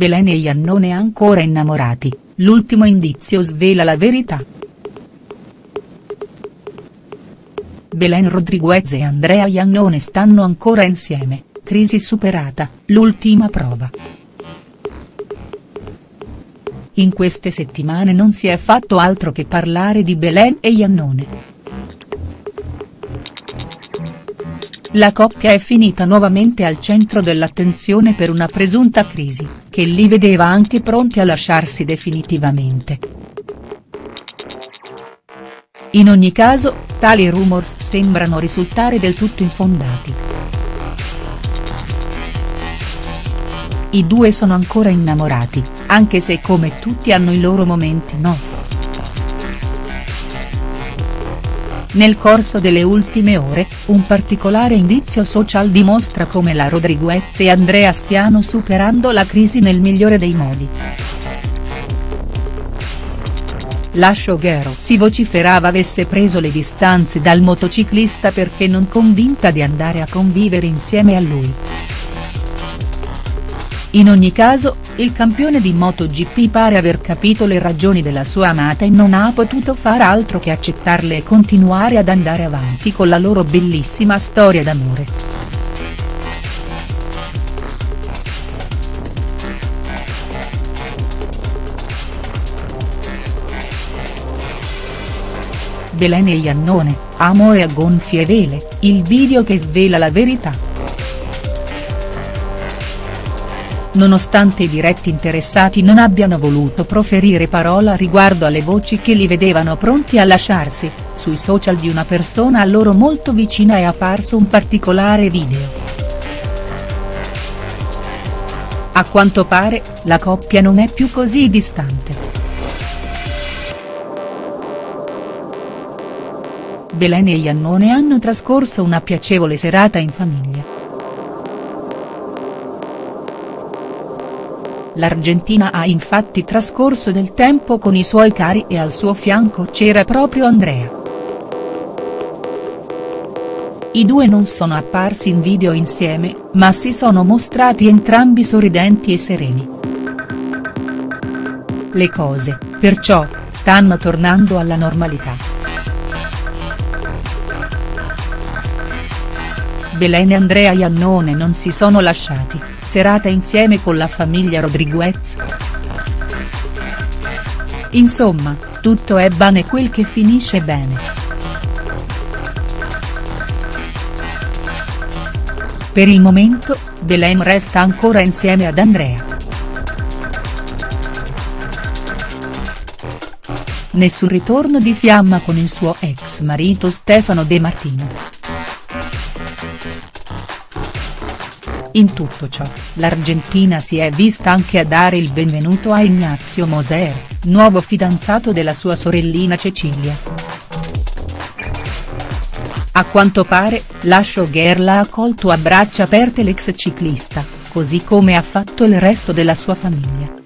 Belen e Iannone ancora innamorati, l'ultimo indizio svela la verità. Belen Rodriguez e Andrea Iannone stanno ancora insieme, crisi superata, l'ultima prova. In queste settimane non si è fatto altro che parlare di Belen e Iannone. La coppia è finita nuovamente al centro dell'attenzione per una presunta crisi, che li vedeva anche pronti a lasciarsi definitivamente. In ogni caso, tali rumors sembrano risultare del tutto infondati. I due sono ancora innamorati, anche se come tutti hanno i loro momenti no. Nel corso delle ultime ore, un particolare indizio social dimostra come la Rodriguez e Andrea stiano superando la crisi nel migliore dei modi. La showgirl si vociferava avesse preso le distanze dal motociclista perché non convinta di andare a convivere insieme a lui. In ogni caso, il campione di MotoGP pare aver capito le ragioni della sua amata e non ha potuto far altro che accettarle e continuare ad andare avanti con la loro bellissima storia d'amore. Belen e Iannone, amore a gonfie vele, il video che svela la verità. Nonostante i diretti interessati non abbiano voluto proferire parola riguardo alle voci che li vedevano pronti a lasciarsi, sui social di una persona a loro molto vicina è apparso un particolare video. A quanto pare, la coppia non è più così distante. Belen e Iannone hanno trascorso una piacevole serata in famiglia. L'Argentina ha infatti trascorso del tempo con i suoi cari e al suo fianco c'era proprio Andrea. I due non sono apparsi in video insieme, ma si sono mostrati entrambi sorridenti e sereni. Le cose, perciò, stanno tornando alla normalità. Belen e Andrea Iannone non si sono lasciati, serata insieme con la famiglia Rodriguez. Insomma, tutto è bene quel che finisce bene. Per il momento, Belen resta ancora insieme ad Andrea. Nessun ritorno di fiamma con il suo ex marito Stefano De Martino. In tutto ciò, l'Argentina si è vista anche a dare il benvenuto a Ignazio Moser, nuovo fidanzato della sua sorellina Cecilia. A quanto pare, la showgirl ha accolto a braccia aperte l'ex ciclista, così come ha fatto il resto della sua famiglia.